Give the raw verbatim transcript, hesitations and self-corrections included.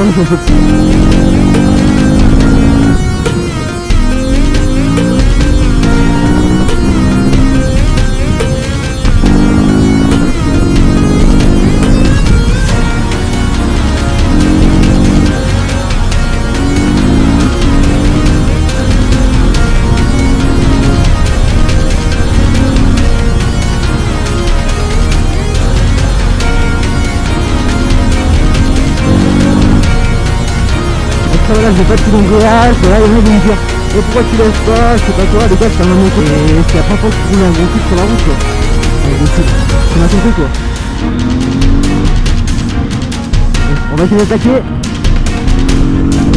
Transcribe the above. J'ai pas de petit longueur, c'est là les gens vont me dire et pourquoi tu lèves pas, c'est pas toi, les gars, ça m'a monté. Et c'est la première fois que tu roules un gros cul sur la route, quoi. Ça m'a tenté, quoi. On va essayer d'attaquer.